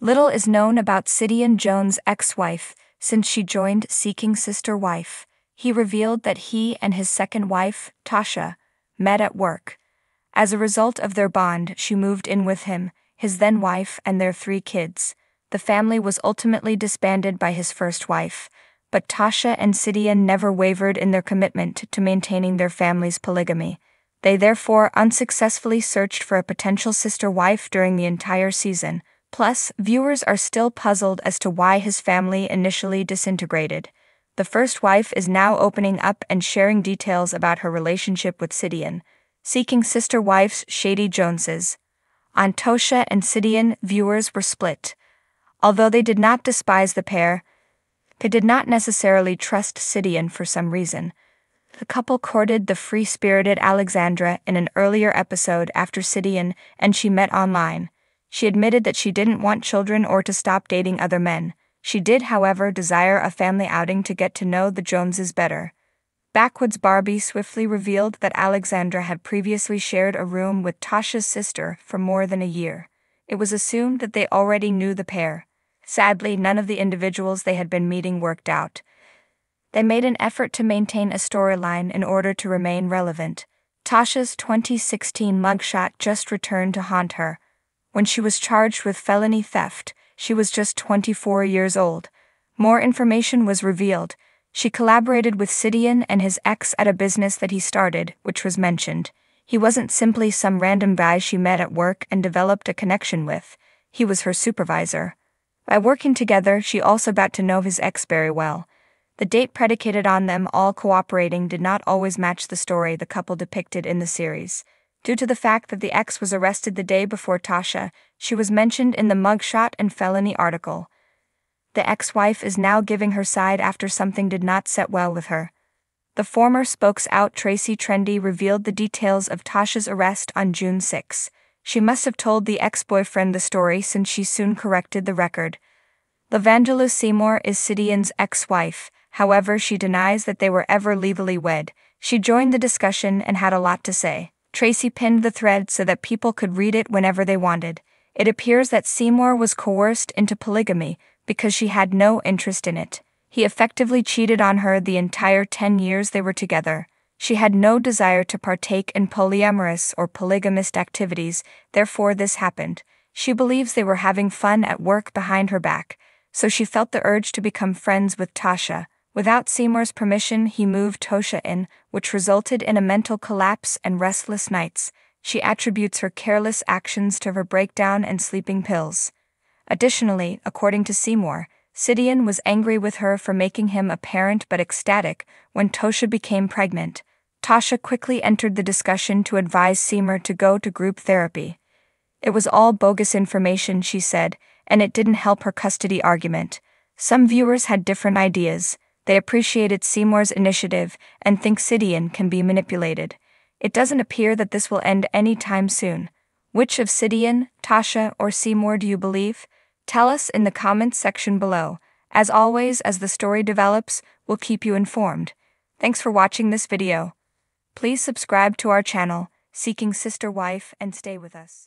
Little is known about Sidian Jones' ex-wife. Since she joined Seeking Sister Wife, he revealed that he and his second wife, Tasha, met at work. As a result of their bond, she moved in with him, his then-wife, and their 3 kids. The family was ultimately disbanded by his first wife, but Tasha and Sidian never wavered in their commitment to maintaining their family's polygamy. They therefore unsuccessfully searched for a potential sister wife during the entire season. Plus, viewers are still puzzled as to why his family initially disintegrated. The first wife is now opening up and sharing details about her relationship with Sidian. Seeking Sister Wife's shady Joneses. On Tasha and Sidian, viewers were split. Although they did not despise the pair, they did not necessarily trust Sidian for some reason. The couple courted the free-spirited Alexandra in an earlier episode after Sidian and she met online. She admitted that she didn't want children or to stop dating other men. She did, however, desire a family outing to get to know the Joneses better. Backwoods Barbie swiftly revealed that Alexandra had previously shared a room with Tasha's sister for more than a year. It was assumed that they already knew the pair. Sadly, none of the individuals they had been meeting worked out. They made an effort to maintain a storyline in order to remain relevant. Tasha's 2016 mugshot just returned to haunt her. When she was charged with felony theft, she was just 24 years old. More information was revealed. She collaborated with Sidian and his ex at a business that he started, which was mentioned. He wasn't simply some random guy she met at work and developed a connection with. He was her supervisor. By working together, she also got to know his ex very well. The date predicated on them all cooperating did not always match the story the couple depicted in the series. Due to the fact that the ex was arrested the day before Tasha, she was mentioned in the mugshot and felony article. The ex-wife is now giving her side after something did not set well with her. The former spokes-out Tracy Trendy revealed the details of Tasha's arrest on June 6. She must have told the ex-boyfriend the story since she soon corrected the record. Lavandula Seymour is Sidian's ex-wife, however she denies that they were ever legally wed. She joined the discussion and had a lot to say. Tracy pinned the thread so that people could read it whenever they wanted. It appears that Seymour was coerced into polygamy because she had no interest in it. He effectively cheated on her the entire 10 years they were together. She had no desire to partake in polyamorous or polygamist activities, therefore this happened. She believes they were having fun at work behind her back, so she felt the urge to become friends with Tasha. Without Seymour's permission, he moved Tasha in, which resulted in a mental collapse and restless nights. She attributes her careless actions to her breakdown and sleeping pills. Additionally, according to Seymour, Sidian was angry with her for making him apparent but ecstatic when Tasha became pregnant. Tasha quickly entered the discussion to advise Seymour to go to group therapy. It was all bogus information, she said, and it didn't help her custody argument. Some viewers had different ideas. They appreciated Seymour's initiative and think Sidian can be manipulated. It doesn't appear that this will end any time soon. Which of Sidian, Tasha, or Seymour do you believe? Tell us in the comments section below. As always, as the story develops, we'll keep you informed. Thanks for watching this video. Please subscribe to our channel, Seeking Sister Wife, and stay with us.